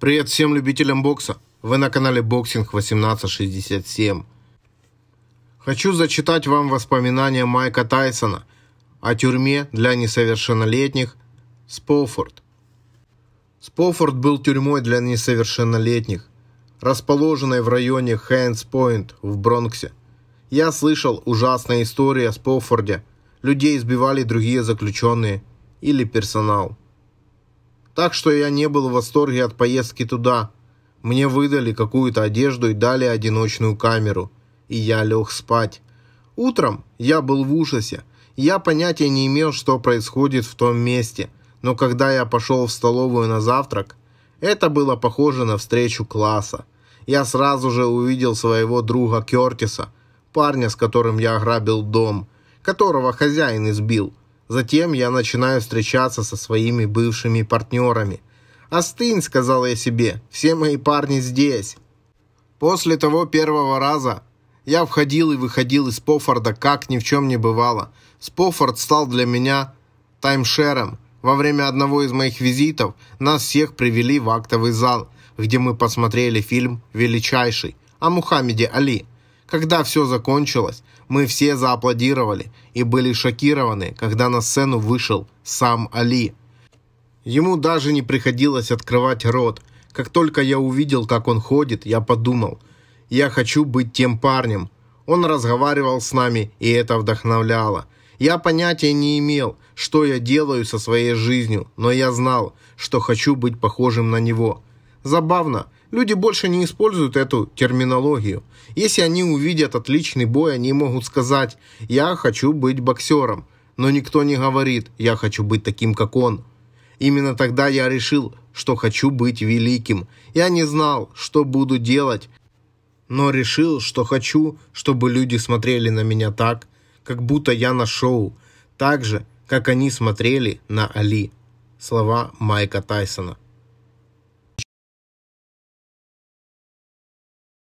Привет всем любителям бокса! Вы на канале Boxing 1867. Хочу зачитать вам воспоминания Майка Тайсона о тюрьме для несовершеннолетних Споффорд. Споффорд был тюрьмой для несовершеннолетних, расположенной в районе Хантс-Пойнт в Бронксе. Я слышал ужасные истории о Споффорде. Людей избивали другие заключенные или персонал. Так что я не был в восторге от поездки туда. Мне выдали какую-то одежду и дали одиночную камеру. И я лег спать. Утром я был в ужасе. Я понятия не имел, что происходит в том месте. Но когда я пошел в столовую на завтрак, это было похоже на встречу класса. Я сразу же увидел своего друга Кертиса, парня, с которым я ограбил дом, которого хозяин избил. Затем я начинаю встречаться со своими бывшими партнерами. «Остынь», — сказал я себе, — «все мои парни здесь». После того первого раза я входил и выходил из Споффорда, как ни в чем не бывало. Споффорд стал для меня таймшером. Во время одного из моих визитов нас всех привели в актовый зал, где мы посмотрели фильм «Величайший» о Мухаммеде Али. Когда все закончилось, мы все зааплодировали и были шокированы, когда на сцену вышел сам Али. Ему даже не приходилось открывать рот. Как только я увидел, как он ходит, я подумал: я хочу быть тем парнем. Он разговаривал с нами, и это вдохновляло. Я понятия не имел, что я делаю со своей жизнью, но я знал, что хочу быть похожим на него. Забавно, люди больше не используют эту терминологию. Если они увидят отличный бой, они могут сказать: «Я хочу быть боксером», но никто не говорит: «Я хочу быть таким, как он». Именно тогда я решил, что хочу быть великим. Я не знал, что буду делать, но решил, что хочу, чтобы люди смотрели на меня так, как будто я на шоу, так же, как они смотрели на Али. Слова Майка Тайсона.